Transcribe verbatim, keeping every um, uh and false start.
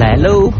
来喽！